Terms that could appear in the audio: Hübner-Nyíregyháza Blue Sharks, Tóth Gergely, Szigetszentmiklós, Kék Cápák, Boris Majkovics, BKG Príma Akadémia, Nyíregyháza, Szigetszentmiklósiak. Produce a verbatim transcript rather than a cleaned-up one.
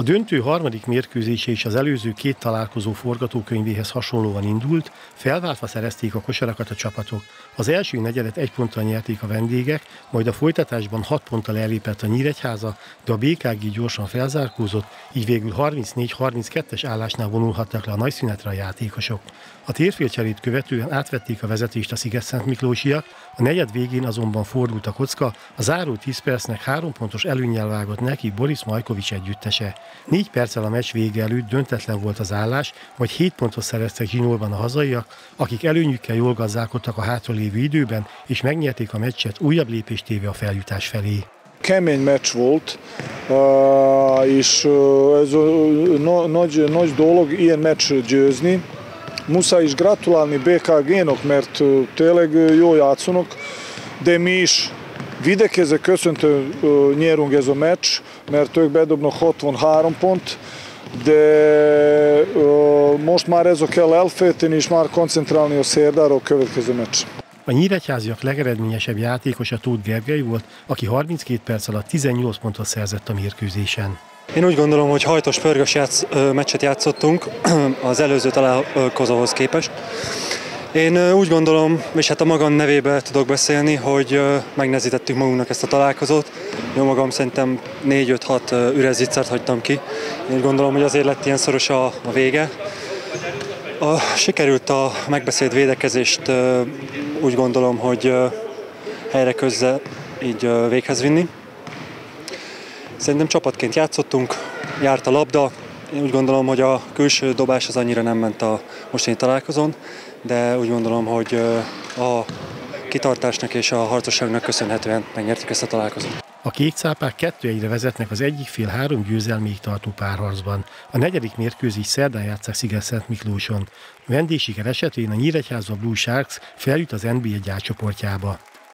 A döntő harmadik mérkőzése is az előző két találkozó forgatókönyvéhez hasonlóan indult, felváltva szerezték a kosarakat a csapatok. Az első negyedet egy ponttal nyerték a vendégek, majd a folytatásban hat ponttal elépett a Nyíregyháza, de a bé ká gé gyorsan felzárkózott, így végül harmincnégy harminckettes állásnál vonulhattak le a nagyszünetre a játékosok. A térfélcserét követően átvették a vezetést a Szigetszentmiklósiak, a negyed végén azonban fordult a kocka, a záró tíz percnek három pontos előnnyel vágott neki Boris Majkovics együttese. Négy perccel a meccs vége előtt döntetlen volt az állás, majd hét pontot szereztek zsinórban a hazaiak, akik előnyükkel jól gazdálkodtak a hátralévő időben, és megnyerték a meccset, újabb lépést téve a feljutás felé. Kemény meccs volt, és ez nagy, nagy dolog ilyen meccs győzni. Muszáj is gratulálni bé ká gének, mert tényleg jó játszanak, de mi is videkezek köszöntő nyerünk ez a meccs, mert ők bedobnak hatvanhárom pont, de most már ez kell elférteni és már koncentrálni a szerdára a következő meccs. A nyíregyháziak legeredményesebb játékosa Tóth Gergely volt, aki harminckét perc alatt tizennyolc pontot szerzett a mérkőzésen. Én úgy gondolom, hogy hajtos pörgős játsz, meccset játszottunk az előző találkozóhoz képest. Én úgy gondolom, és hát a magam nevében tudok beszélni, hogy megnehezítettük magunknak ezt a találkozót. Jó magam szerintem négy öt hat üres zicsert hagytam ki. Én úgy gondolom, hogy azért lett ilyen szoros a, a vége. A, sikerült a megbeszélt védekezést úgy gondolom, hogy helyre közze így véghez vinni. Szerintem csapatként játszottunk, járt a labda. Én úgy gondolom, hogy a külső dobás az annyira nem ment a mostani találkozón, de úgy gondolom, hogy a kitartásnak és a harcosságnak köszönhetően megnyertük ezt a találkozót. A kékcápák kettő egyre vezetnek az egyik fél három győzelméig tartó párharcban. A negyedik mérkőzés szerdán játsszák Szigetszentmiklóson. Vendégsiker esetén a Nyíregyháza Blue Sharks feljut az en bé egy A csoportjába.